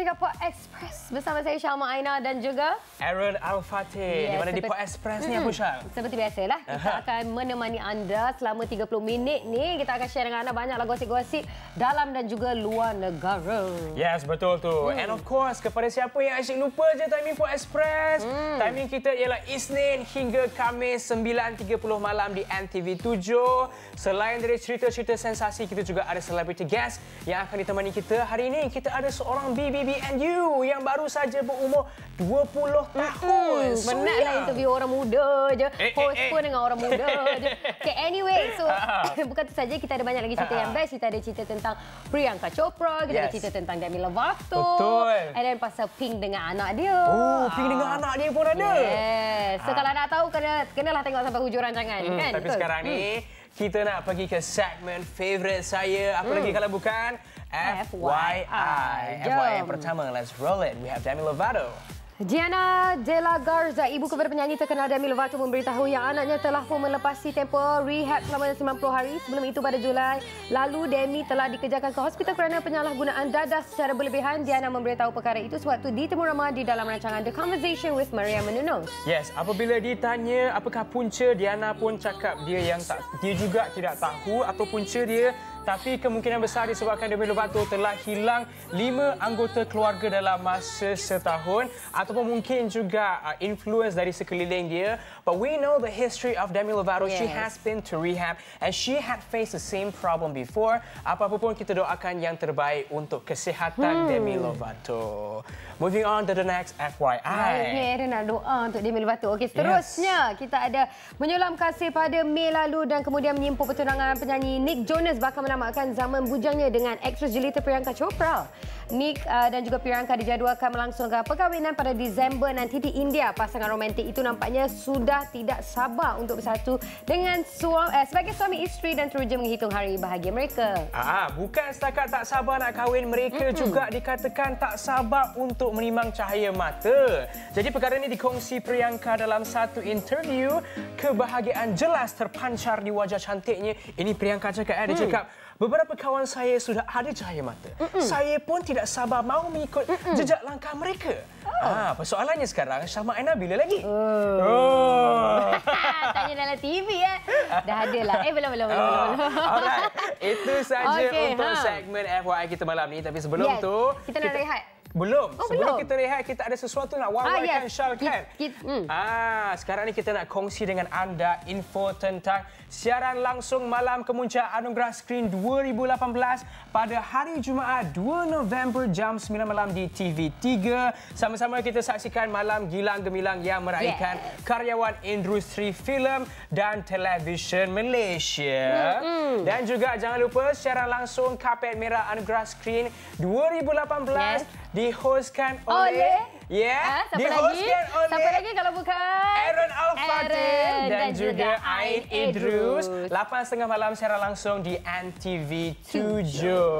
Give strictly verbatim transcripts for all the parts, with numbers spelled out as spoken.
masih ke Pop Express bersama saya Syima Aina dan juga Aaron Al Fatih. Yes, di mana seperti... di Pop Express ni aku, Syam? Seperti biasalah, kita Aha. akan menemani anda selama tiga puluh minit ni. Kita akan share dengan anda banyaklah gosip-gosip dalam dan juga luar negara. Yes, betul tu. Hmm. And of course, kepada siapa yang asyik lupa je timing Pop Express, hmm. timing kita ialah Isnin hingga Khamis sembilan tiga puluh malam di N T V tujuh. Selain dari cerita-cerita sensasi, kita juga ada celebrity guest yang akan ditemani kita. Hari ini kita ada seorang B B B N U yang baru saja berumur dua puluh tahun. Mm-hmm. So, Benarlah yeah. interview orang muda je. Eh, host eh, eh. pun dengan orang muda je. Okay, anyway. So, bukan tu saja. Kita ada banyak lagi cerita yang best. Kita ada cerita tentang Priyanka Chopra. Kita yes. ada cerita tentang Demi Lovato. Betul. And then pasal Pink dengan anak dia. Oh, Pink ah. dengan anak dia pun ada. Yes. So, ah. kalau nak tahu, kena, kenalah tengok sampai hujung rancangan. Mm, kan? Tapi betul? Sekarang ni, mm. kita nak pergi ke segmen favourite saya. Apa mm. lagi kalau bukan? F Y I. F Y I yang pertama, let's roll it. We have Demi Lovato. Diana De La Garza, ibu kepada penyanyi terkenal Demi Lovato memberitahu yang anaknya telah pun melepasi tempoh rehab selama sembilan puluh hari. Sebelum itu pada Julai lalu Demi telah dikejarkan ke hospital kerana penyalahgunaan dadah secara berlebihan. Diana memberitahu perkara itu sewaktu ditemu ramah di dalam rancangan The Conversation with Maria Menounos. Yes, apabila ditanya apakah punca, Diana pun cakap dia yang tak dia juga tidak tahu apa punca dia. Tapi kemungkinan besar disebabkan Demi Lovato telah hilang lima anggota keluarga dalam masa setahun ataupun mungkin juga uh, influence dari sekeliling dia. But we know the history of Demi Lovato. Yes. She has been to rehab and she had faced the same problem before. Apa-apa pun kita doakan yang terbaik untuk kesihatan hmm. Demi Lovato. Moving on to the next F Y I. Baiknya, nak doa untuk Demi Lovato. Okey, seterusnya yes. kita ada menyulam kasih pada Mei lalu dan kemudian menyimpul pertunangan penyanyi Nick Jonas bakal menamatkan zaman bujangnya dengan aktris jelita Priyanka Chopra. Nick uh, dan juga Priyanka dijadualkan melangsungkan perkahwinan pada Disember nanti di India. Pasangan romantik itu nampaknya sudah tidak sabar untuk bersatu dengan suami, eh, sebagai suami isteri dan teruja menghitung hari bahagia mereka. Ah, bukan setakat tak sabar nak kahwin, mereka mm-hmm. juga dikatakan tak sabar untuk menimang cahaya mata. Jadi perkara ini dikongsi Priyanka dalam satu interview. Kebahagiaan jelas terpancar di wajah cantiknya. Ini Priyanka cakap, eh, dia mm. cakap, beberapa kawan saya sudah ada cahaya mata. Mm-mm. Saya pun tidak sabar mahu mengikut Mm-mm. jejak langkah mereka. Oh. Ah, persoalannya sekarang, Syima Aina bila lagi? Oh. Oh. Tanya dalam T V ya. Dah ada lah. Eh, belum, belum, oh. belum, belum. Alright, itu saja okay, untuk huh. segmen F Y I kita malam ni. Tapi sebelum yes. tu... Kita nak kita... rehat. Belum. Oh, Sebelum belum. kita rehat, kita ada sesuatu nak waraikan, ah, yes. Syal, kan? It, it, mm. Ah, sekarang ni kita nak kongsi dengan anda info tentang siaran langsung malam kemuncak Anugerah Skrin dua ribu lapan belas pada hari Jumaat dua November jam sembilan malam di T V tiga. Sama-sama kita saksikan malam gilang gemilang yang meraihkan yes. karyawan industri filem dan televisyen Malaysia. Mm-hmm. Dan juga jangan lupa siaran langsung Kapet Merah Anugerah Skrin dua ribu lapan belas yes. dihostkan oleh, oleh ya, yeah, dihostkan lagi? oleh siapa lagi kalau bukan Aaron Al Fatih dan, dan juga Ain Idrus. lapan tiga puluh malam secara langsung di N T V tujuh.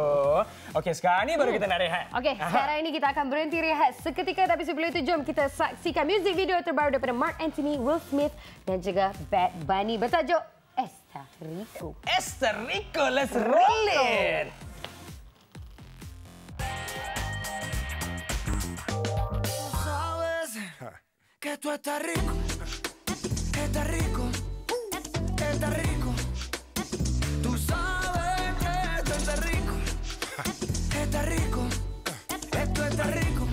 Okey, sekarang ni baru hmm. kita nak rehat. Okey, sekarang ini kita akan berhenti rehat seketika, tapi sebelum itu jom kita saksikan music video terbaru daripada Marc Anthony, Will Smith dan juga Bad Bunny bertajuk Esta Rico. Esta Rico, let's roll it. Que tú estás rico, que estás rico, que estás rico. Tú sabes que tú estás rico, que estás rico, que tú estás rico.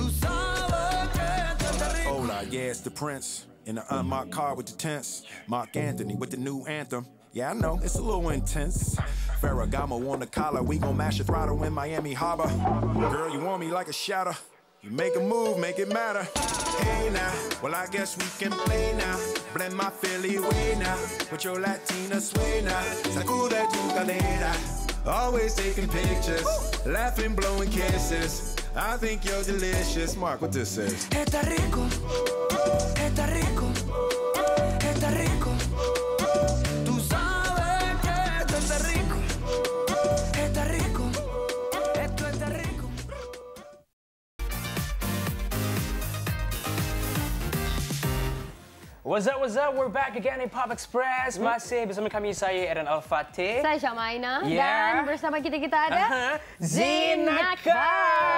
Tú sabes que tú estás rico. Hola, yeah, it's the Prince in the unmarked car with the tents. Marc Anthony with the new anthem. Yeah, I know, it's a little intense. Ferragamo on the collar, we gon' mash a throttle in Miami Harbor. Girl, you want me like a shadow. You make a move, make it matter. Hey now, well I guess we can play now. Blend my Philly way now, with your Latina sway now. Sacude tu cadera, always taking pictures. Woo! Laughing, blowing kisses. I think you're delicious. Mark, what this is. Está rico, está rico, está rico. Tú sabes que esto está rico, está rico. What's up, what's up? We're back again in Pop Express. Masih bersama kami, saya Aaron Al Fatih. Saya Syima Aina. Yeah. Dan bersama kita, kita ada... Uh-huh. Zena Kahar.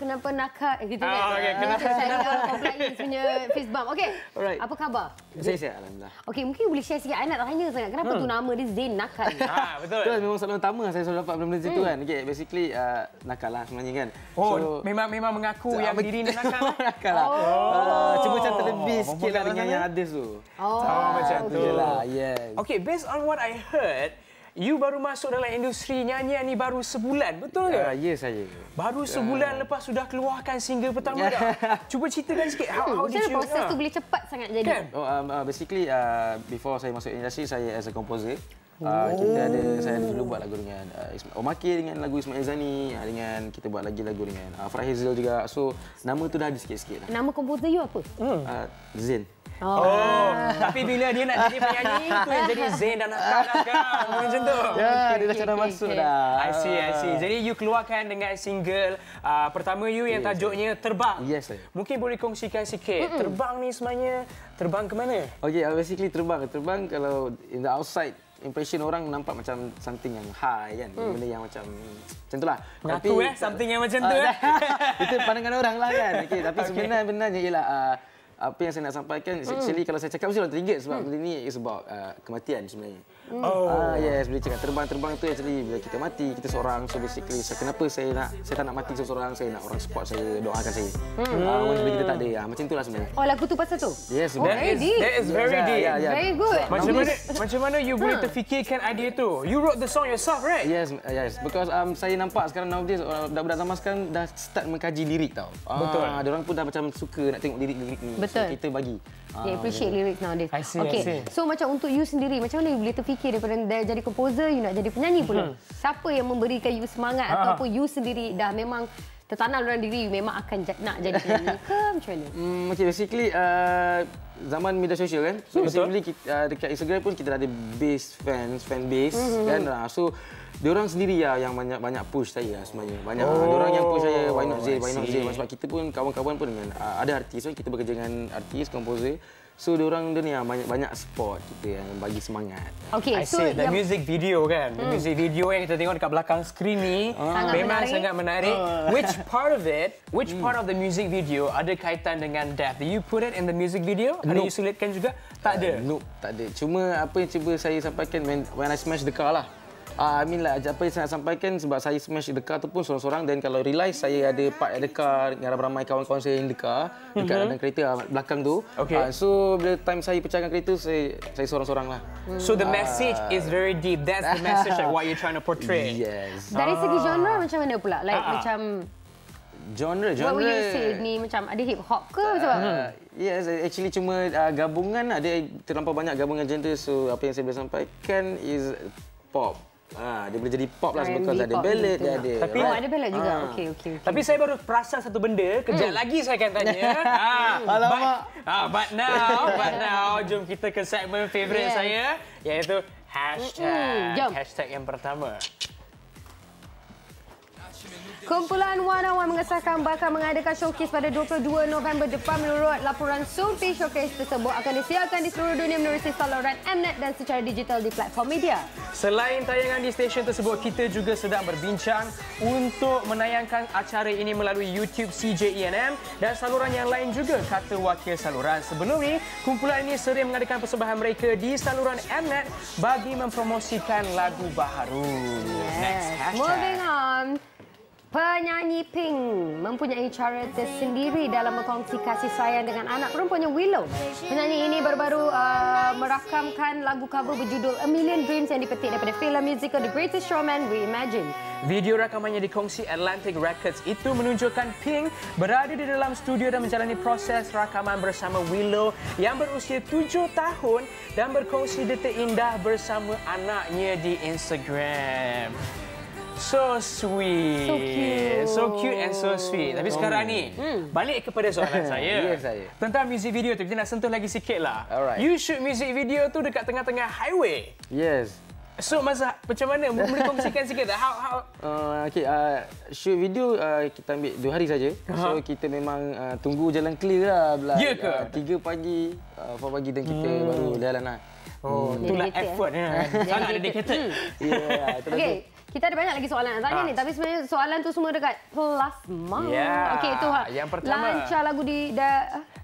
kenapa nakal eh, gitu oh, kan. Okay. Kenapa nakal compliance punya face bump. Okey. Alright. Apa khabar? Saya sihat alhamdulillah. Okey, mungkin boleh share sikit. Saya nak tanya sangat kenapa hmm. tu nama dia Zain Nakal. Ha, betul. Betul, memang soalan utama saya selalu dapat benda-benda situ kan. Okey, basically uh, nakal lah sebenarnya kan. Oh, so, memang memang mengaku yang diri ni nakal. Nakal lah. Oh. Uh, cuma macam terlebih oh, sikitlah dengan yang hadis tu. Oh, oh macam tu. Yalah, yes. Okey, based on what I heard, you baru masuk dalam industri nyanyian ni baru sebulan, betul ke? Uh, ya, yes, saya. Baru sebulan uh. lepas sudah keluarkan single pertama dah. Cuba ceritakan sikit. How, how did you... Proses tu boleh cepat sangat jadi? Kan? Oh, um, uh, basically, uh, before saya masuk industri, saya as a composer. Uh, kita ada, saya dulu buat lagu dengan uh, Omakir, dengan lagu Ismail Zani, uh, dengan kita buat lagi lagu dengan uh, Frahizel juga. So, nama tu dah ada sikit-sikit lah. Nama komposer you apa? Hmm. Uh, Zain. Oh, oh. Tapi bila dia nak jadi penyanyi, tu yang jadi Zain dan Nakal-Nakal. Macam tu. Ya, yeah, okay, dia dah cara okay, masuk okay. dah. I see, I see. Jadi, you keluarkan dengan single uh, pertama you yang tajuknya Terbang. Yes, sir. Mungkin boleh kongsikan sikit. Mm-mm. Terbang ni sebenarnya, terbang ke mana? Okay, uh, basically terbang. Terbang kalau in the outside, impression orang nampak macam something yang high kan, hmm. benda yang macam macam itulah. Mengaku eh, something yang macam tu eh. Itu pandangan orang lah kan. Okay, tapi okay. sebenarnya-benarnya ialah uh, apa yang saya nak sampaikan, hmm. actually kalau saya cakap mesti orang terigit sebab hmm. ini is about uh, kematian sebenarnya. Hmm. Oh. Ah, yes, bila cakap terbang-terbang tu actually bila kita mati, kita seorang. So basically, so, kenapa saya nak saya tak nak mati seorang, saya nak orang support saya, doakan saya. Hmm. Uh, once bila kita tak ada, uh, macam itulah sebenarnya. Oh, lagu tu pasal tu? Yes, oh, that, is, that is very deep. Yeah, yeah, yeah. Very good. So, macam, mana, macam mana you boleh huh. terfikirkan idea tu? You wrote the song yourself, right? Yes, yes. Because um, saya nampak sekarang nowadays, budak-budak zaman sekarang dah start mengkaji lirik tau. Betul. Ah, diorang pun dah macam suka nak tengok lirik-lirik ni. Betul. So, kita bagi. Yeah, appreciate lirik nowadays. I see, okay. I see. So macam untuk you sendiri, macam mana you boleh terfikir daripada dah jadi komposer, you nak jadi penyanyi pula? Hmm. Siapa yang memberikan you semangat ah. ataupun you sendiri dah memang tertanam dalam diri you memang akan nak jadi penyanyi ke macam mana? Hmm, okay, basically uh, zaman media sosial kan. So hmm, basically kita, uh, dekat Instagram pun kita ada base fans, fan base hmm, kan. Hmm. So diorang sendiri lah yang banyak-banyak push saya lah sebenarnya. Banyak oh, diorang yang push saya, why not Zay, why not Zay. Sebab kita pun, kawan-kawan pun dengan uh, ada artis. So, kita bekerja dengan artis, komposer. So, diorang dia ni yang banyak-banyak support kita, yang bagi semangat. Okay, I so... I see, the yang... music video kan? Hmm. The music video yang kita tengok dekat belakang skrin ni, sangat memang menarik. sangat menarik. Uh. Which part of it, which hmm. part of the music video ada kaitan dengan death? Do you put it in the music video? Nope. Ada you sulitkan juga? Tak uh, ada? Nope, tak ada. Cuma apa yang cuba saya sampaikan, when, when I smash the car lah. Uh, I mean lah, apa yang saya nak sampaikan sebab saya smash dekat tu pun seorang-seorang dan kalau realise saya ada part dekat dengan ramai kawan-kawan saya yang dekat dekat dalam kereta belakang tu. Okay. Uh, so bila time saya pecahkan kereta saya saya seorang-seorang lah. So the message uh, is very deep. That's the message like what you're trying to portray. Yes. Dari segi genre macam mana pula? Like uh-huh. macam genre, genre. What would you say ni macam ada hip hop ke uh, macam apa? Yes, actually cuma uh, gabungan ada terlampau banyak gabungan genre. So apa yang saya boleh sampaikan is pop. Ah, dia boleh jadi pop lah sebab ada ballad, dia ada. Tapi oh, ada ballad juga. Ah. Okey, okey. Okay. Tapi saya baru perasan satu benda, kejap mm. lagi saya akan tanya. ah, Alamak. But, ah, but now, but now jom kita ke segmen favourite yeah. saya iaitu hashtag. Mm-mm. Hashtag yang pertama. Kumpulan Wanawan mengesahkan bakal mengadakan showcase pada dua puluh dua November depan menurut laporan survei showcase tersebut akan disiarkan di seluruh dunia menerusi saluran Mnet dan secara digital di platform media. Selain tayangan di stesen tersebut, kita juga sedang berbincang untuk menayangkan acara ini melalui YouTube C J E N M dan saluran yang lain juga, kata wakil saluran. Sebelum ini, kumpulan ini sering mengadakan persembahan mereka di saluran Mnet bagi mempromosikan lagu baharu. Yes. Next hashtag. Moving on. Penyanyi Pink mempunyai cara tersendiri dalam mengkongsi kasih sayang dengan anak perempuannya Willow. Penyanyi ini baru-baru uh, merakamkan lagu cover berjudul A Million Dreams yang dipetik daripada filem musical The Greatest Showman Reimagined. Video rakamannya dikongsi Atlantic Records itu menunjukkan Pink berada di dalam studio dan menjalani proses rakaman bersama Willow yang berusia tujuh tahun dan berkongsi detik indah bersama anaknya di Instagram. So sweet. So cute. So cute and so sweet. Tapi oh. sekarang ni, hmm. balik kepada soalan saya. Yes, saya. Tentang music video tu, kita nak sentuh lagi sikit lah. Alright. You shoot music video tu dekat tengah-tengah highway. Yes. So masa macam mana? Boleh kongsikan sikit tak? How, how? Uh, okay, uh, shoot video uh, kita ambil dua hari saja. Uh-huh. So kita memang uh, tunggu jalan clear lah. Ya ke? Tiga uh, pagi, uh, empat pagi dan kita hmm. baru jalan lah. Oh, hmm. itulah effort. Sangat dedicated. Ya, yeah, terus. Okay. Kita ada banyak lagi soalan nak tanya ah. ni, tapi sebenarnya soalan tu semua dekat plasma. Yeah. Okey, itu hak. Yang pertama, lancar lagu di da,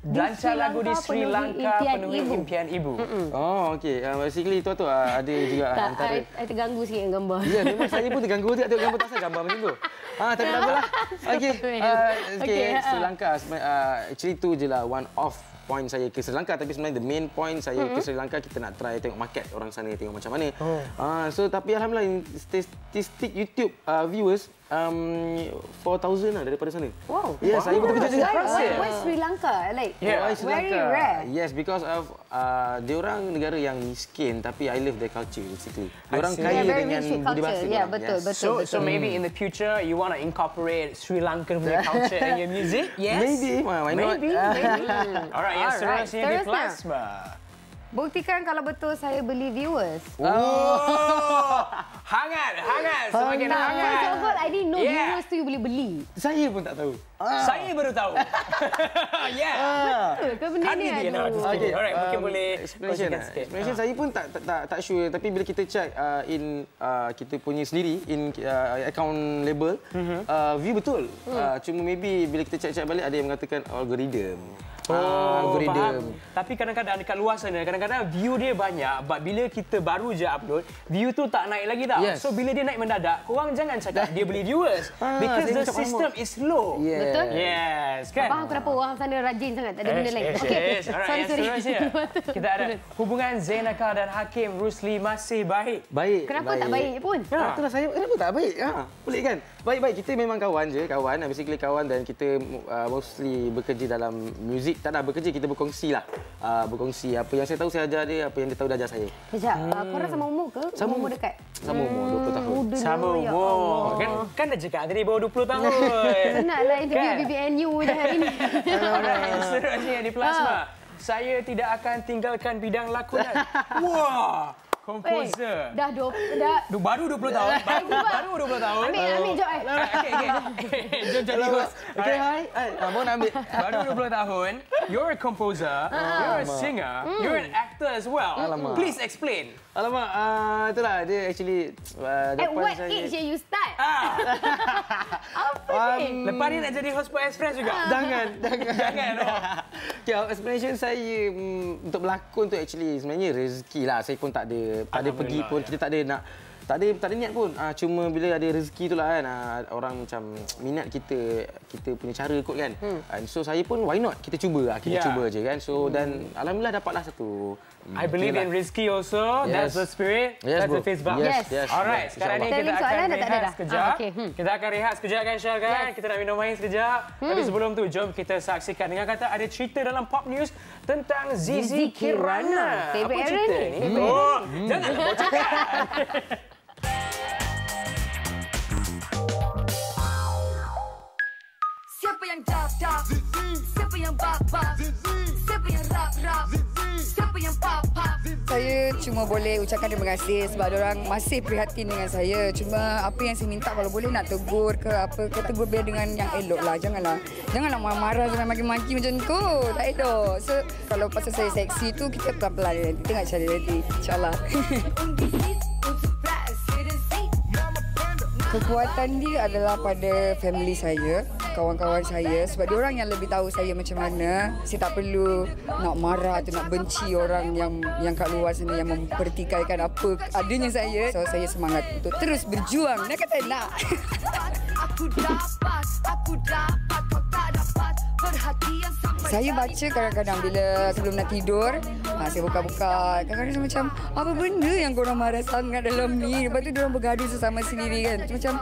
di lancar Sri lagu di Sri Lanka penuhi impian ibu. Mm -mm. Oh, okey. Uh, basically itu tu uh, ada juga tak, antara saya, saya terganggu sikit dengan gambar. Ya, yeah, memang saya pun terganggu tengok gambar pasal gambar macam tu. Ah, tak apa lah. Okey. Uh, okey, okay, Sri Lanka uh, actually itu je lah one off point saya ke Sri Lanka, tapi sebenarnya the main point saya mm -hmm. ke Sri Lanka kita nak try tengok market orang sana tengok macam mana. Oh. Uh, so tapi alhamdulillah statistik YouTube uh, viewers um four thousand lah daripada sana. Wow. Yes, wow. saya betul betul juga. Why, why Sri Lanka? Like yeah, Sri Lanka. Very rare. Yes, because of uh, diorang negara yang miskin tapi I love their culture basically. Diorang kaya yeah, dengan budaya bahasa. Yeah, betul, yes. betul, so, betul. So maybe in the future you want to incorporate Sri Lankan culture in your music? Yes. Maybe. Why not? Maybe. maybe. Alright, yang seterusnya right. di plasma. Buktikan kalau betul saya beli viewers. Oh. oh. Hangat, hangat, semakin hangat. hangat. First of all, I didn't know yeah. viewers tu you boleh beli. Saya pun tak tahu. Ah. Saya baru tahu. yeah. Ah. Betul ke benda ni? Okay, alright, um, mungkin boleh explanation lah. sikit. Explanation ah. saya pun tak tak, tak tak sure, tapi bila kita check uh, in uh, kita punya sendiri, in uh, account label, mm-hmm. uh, view betul. Mm. Uh, cuma maybe bila kita check-check balik, ada yang mengatakan algorithm. Oh, faham. Tapi kadang-kadang dekat luar sana, kadang-kadang view dia banyak. But bila kita baru je upload, view tu tak naik lagi tau. Yes. So, bila dia naik mendadak, korang jangan cakap dia beli viewers. Ah, because the system is slow. Yeah. Betul? Yes, kan? Faham kenapa orang sana rajin sangat. Tak ada benda lain. Okay. Sorry, sorry. Kita ada hubungan Zain Nakal dan Hakim Rusli masih baik. Baik. Kenapa tak baik pun? Itulah saya, kenapa tak baik? Boleh kan? Baik-baik. Kita memang kawan je. Kawan. Basically kawan dan kita mostly bekerja dalam muzik. Tak nak bekerja, kita berkongsi lah. Uh, berkongsi. Apa yang saya tahu, saya ajar dia. Apa yang dia tahu, dia ajar saya. Sekejap. Hmm. Uh, korang sama umur ke? Sama umur dekat? Sama umur, dua puluh tahun. Muda sama umur. Ya oh. Kan, kan dah cakap tadi baru dua puluh tahun. Senanglah interview kan? B B N U je hari ini. Seterusnya di plasma. Oh. Saya tidak akan tinggalkan bidang lakonan. Wah! Komposer. Hey, dah dua dah baru dua puluh tahun. baru, baru dua puluh tahun. Ambil ambil jom ai. Okey okey. Jom jadi host. Okey hai. Kamu nak ambil baru dua puluh tahun. You're a composer, uh -huh. you're a singer, mm. you're an actor as well. Alamak. Please explain. Alamak, uh, itulah dia actually uh, at what saya... age you start? Ah. Apa ni? Um, lepas ni nak jadi host Pop Express juga. Uh. Jangan, jangan. Jangan. Oh. Okey, explanation saya um, untuk berlakon tu actually sebenarnya rezeki lah. Saya pun tak ada tak ada pergi pun, ya. Kita tak ada nak, tak ada, tak ada niat pun. Uh, cuma bila ada rezeki tu lah kan, uh, orang macam minat kita, kita punya cara kot kan. Hmm. And so, saya pun why not? Kita cuba lah, kita yeah. cuba je kan. So, hmm. dan alhamdulillah dapatlah satu. I believe okay, in rezeki also. Yes. That's the spirit. Yes, that's bro. the Facebook. Yes. yes. Alright, yes. sekarang ni kita akan rehat sekejap. Ah, okay. hmm. Kita akan rehat sekejap kan, Syah kan? Yes. Kita nak minum air sekejap. Hmm. Tapi sebelum tu, jom kita saksikan. Dengan kata ada cerita dalam Pop News tentang Zizi Kirana. Kirana. Apa cerita ni? Hmm. Oh, hmm. janganlah bocorkan. Siapa yang dap-dap? Zizi. Siapa yang bap-bap? Zizi. Siapa yang rap-rap? Siapa yang pop-pop? Saya cuma boleh ucapkan terima kasih sebab diorang masih prihatin dengan saya. Cuma apa yang saya minta kalau boleh nak tegur ke apa ke, tegur biar dengan yang elok lah. Janganlah, janganlah marah-marah sampai maki-maki macam tu. Tak elok. So, kalau pasal saya seksi tu, kita pelan-pelan. Kita nak cari nanti. InsyaAllah. Kekuatan dia adalah pada family saya, kawan-kawan saya. Sebab dia orang yang lebih tahu saya macam mana. Saya tak perlu nak marah atau nak benci orang yang yang kat luar sana yang mempertikaikan apa adanya saya. So, saya semangat untuk terus berjuang. Nak kata nak. Aku dapat, aku dapat, kau tak dapat perhatian sampai. Saya baca kadang-kadang bila sebelum nak tidur, ha, saya buka-buka. Kadang-kadang macam, apa benda yang korang marah sangat dalam ni? Lepas tu diorang bergaduh sesama sendiri kan. Macam,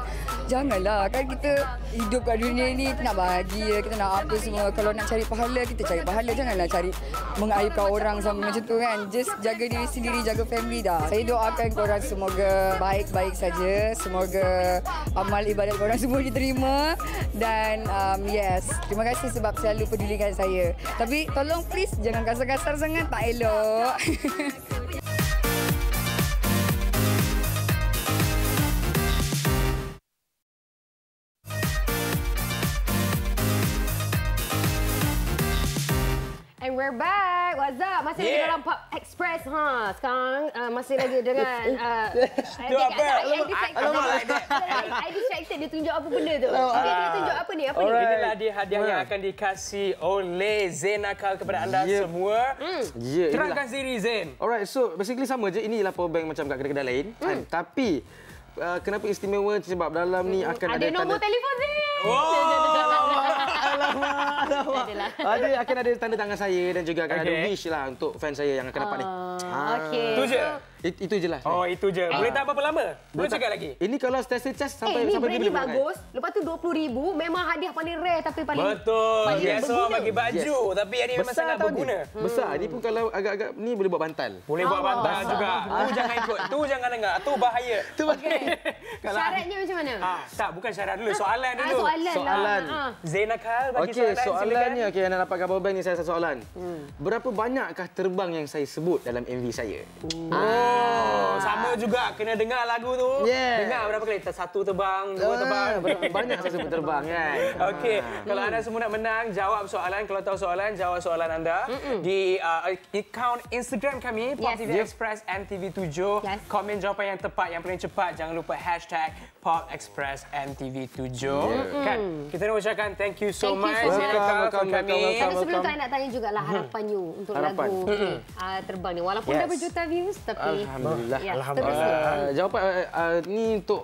janganlah. Kan kita hidup kat dunia ni, kita nak bahagia, kita nak apa semua. Kalau nak cari pahala, kita cari pahala. Janganlah cari mengaibkan orang sama macam tu kan. Just jaga diri sendiri, jaga family dah. Saya doakan korang semoga baik-baik saja. Semoga amal ibadat korang semua diterima. Dan, um, yes, terima kasih sebab selalu pedulikan saya. Tapi, tolong please, jangan kasar-kasar sangat. Tak elok. And we're back. WhatsApp. Masih yeah. lagi dalam Pop Express. Ha, sekarang uh, masih lagi dengan... Uh, I, do think, I, I, I distracted. I, like I, I distracted. Dia tunjuk apa benda tu. No, okay, uh, dia tunjuk apa ni? Apa ni? Right. Inilah dia hadiah yeah. yang akan dikasih oleh Zain Nakal kepada anda yeah. semua. Mm. Yeah, terangkan sendiri, Zain. Alright, so basically sama je. Inilah powerbank macam kat kedai-kedai lain. Mm. Tapi... Uh, kenapa istimewa? Sebab dalam ni akan ada... Ada nombor tanda... telefon saya! Oh! Alamak, alamak. Ada, akan ada tanda tangan saya dan juga akan okay. ada wish lah untuk fans saya yang akan dapat ni. Uh, ah. okay. Itu je? It, itu je lah. Oh, itu je. Boleh uh. tak berapa lama? Boleh cakap lagi? Ini kalau setiap cas sampai... Eh, ni sampai brand ni bagus. Kan? Lepas tu dua puluh ribu ringgit. Memang hadiah paling rare tapi paling... Betul. Paling yes. Biasa bagi baju. Yes. Tapi yang ni memang sangat berguna. Ni. Hmm. Besar. Ini pun kalau agak-agak ni boleh buat bantal. Boleh oh, buat bantal besar. juga. Ah. Tu jangan ikut. Tu jangan dengar. Tu bahaya. Tu okay. Syaratnya macam mana? Ah, tak, bukan syarat dulu. Soalan dulu. Ah, soalan, soalan lah. Zain Nakal bagi okay, soalan. Soalannya, okey, anda dapatkan powerbank ni saya satu soalan. Hmm. Berapa banyakkah terbang yang saya sebut dalam M V saya? Oh, ah. sama juga. Kena dengar lagu tu. Yeah. Dengar berapa kali? Satu terbang, dua terbang. Ah, berapa banyak saya sebut terbang kan? Okey, ah. kalau anda semua nak menang, jawab soalan. Kalau tahu soalan, jawab soalan anda. Mm -mm. Di uh, account Instagram kami, Pop yes. T V Express N T V seven. Yes. Komen jawapan yang tepat, yang paling cepat. Jangan lupa hashtag Pop Express N T V seven. Yeah. Kan? Kita nak ucapkan thank you so much. Thank you so much. Welcome, welcome, welcome. Tapi sebelum tu, saya nak tanya jugalah harapan you untuk harapan. lagu uh, terbang ni. Walaupun yes. dah berjuta views, tapi... Alhamdulillah. Ya, Alhamdulillah. Uh, jawapan uh, uh, ni untuk...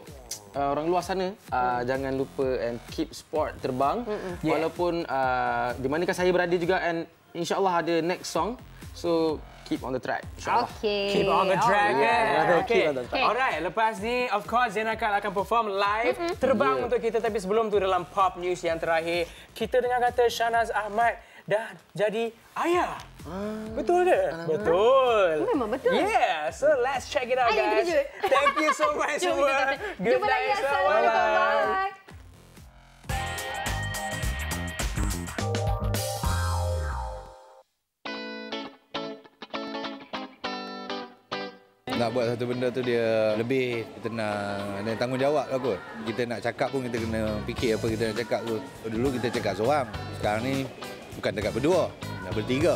Uh, orang luar sana, uh, hmm. jangan lupa and keep sport terbang. Hmm. Yeah. Walaupun uh, di manakah saya berada juga, and insyaAllah ada next song. So, keep on the track. Okay. Keep on the track. Oh, yeah. Yeah. Okay. Okay. Alright, lepas ni, of course, Zain Nakal akan perform live. Mm-hmm. Terbang yeah. untuk kita, tapi sebelum tu dalam Pop News yang terakhir, kita dengar kata Shahnaz Ahmad dah jadi ayah. Hmm. Betul ke? Alamak. Betul. Memang betul. Yeah, so let's check it out, guys. Thank you so much semua. Good night. Assalamualaikum. Bye. Nak buat satu benda tu dia lebih tenang dan tanggungjawab lah kot. Kita nak cakap pun kita kena fikir apa kita nak cakap tu. Dulu kita cakap seorang. Sekarang ni bukan dekat berdua, dah bertiga.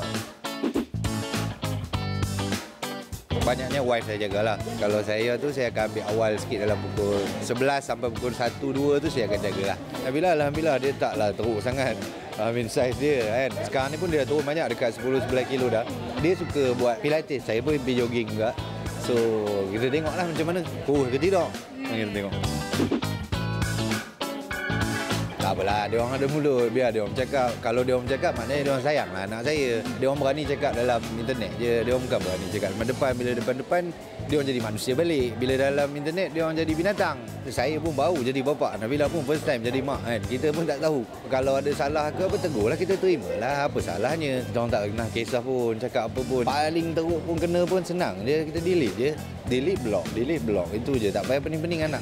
Banyaknya wife saya jagalah. Kalau saya tu, saya akan ambil awal sikit dalam pukul sebelas sampai pukul satu, dua tu saya akan jagalah. Alhamdulillah, Alhamdulillah dia taklah teruk sangat. I mean, size dia kan. Sekarang ni pun dia dah turun banyak, dekat sepuluh, sebelas kilo dah. Dia suka buat pilates, saya pun pergi jogging juga. So, kita tengoklah macam mana. Kurus ke tidak? Kita tengok. Tak apalah, dia orang ada mulut, biar dia orang cakap. Kalau dia orang cakap, maknanya dia orang sayanglah anak saya. Dia orang berani cakap dalam internet je. Dia orang bukan berani cakap depan depan. Bila depan-depan, dia orang jadi manusia balik. Bila dalam internet, dia orang jadi binatang. Saya pun baru jadi bapa. Nabila pun first time jadi mak kan. Kita pun tak tahu. Kalau ada salah ke apa, tegurlah kita terimalah. Apa salahnya? Kita orang tak kena kisah pun, cakap apa pun. Paling teruk pun kena pun senang je. Kita delete je. Delete block, delete block. Itu je. Tak payah pening-pening anak.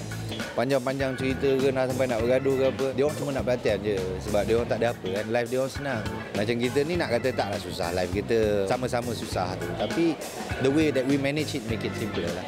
Panjang-panjang cerita ke nak sampai nak bergaduh ke apa. Dia orang cuma nak perhatian je. Sebab dia orang tak ada apa kan. Life dia orang senang. Macam kita ni nak kata taklah susah. Life kita sama-sama susah tu. Tapi the way that we manage it make it simpler lah.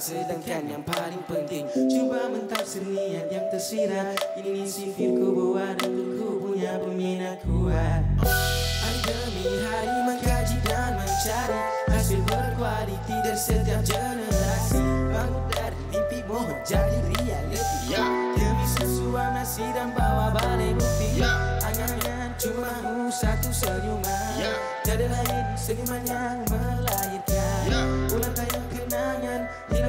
Sedangkan yang paling penting cuba mentafsir niat yang tersirat. Ini sifirku buat untuk ku punya peminat kuat. Hari demi hari mengkaji dan mencari hasil berkualiti dari setiap generasi. Bangun dari mimpi mohon jadi realiti. Demi sesuap nasi dan bawa balik bukti. Angan-angan cuma satu senyuman. Tiada lain senyuman yang melahirkan ulang tayang kenangan.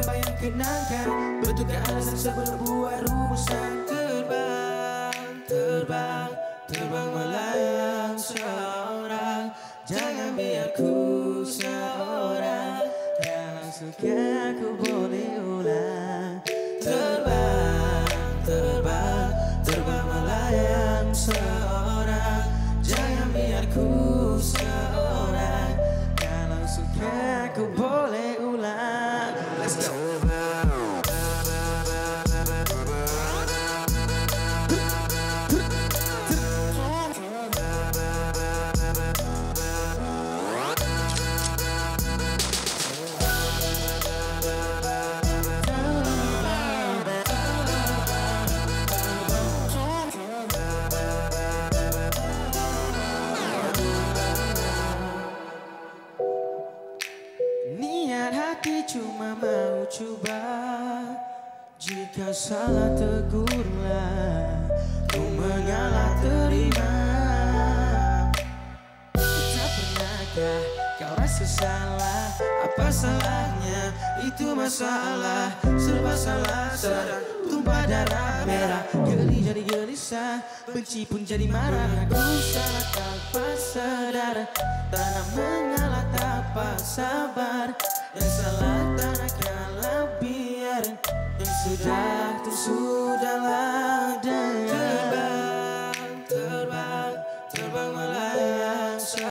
Bayang kenangkan bentukkan alasan sebelum buat rumusan. Terbang, terbang, terbang melayang seorang. aku seorang yang suka ku boleh ulang. Terbang, terbang, terbang melayang seorang. Jangan biar ku seorang kalau suka ku boleh ulang. Let's go. Cuma mau coba, jika salah tegurlah, ku mengalah terima. Tak pernahkah kau rasa salah? Apa salahnya? Itu masalah, serba salah. Sadar tumpah darah merah, geli jadi gelisah, benci pun jadi marah. Aku salah tanpa sadar, tak nak mengalah tanpa sabar. Dan salah tanahkan